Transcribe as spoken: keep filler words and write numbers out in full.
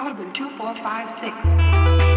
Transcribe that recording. Audubon two four five six.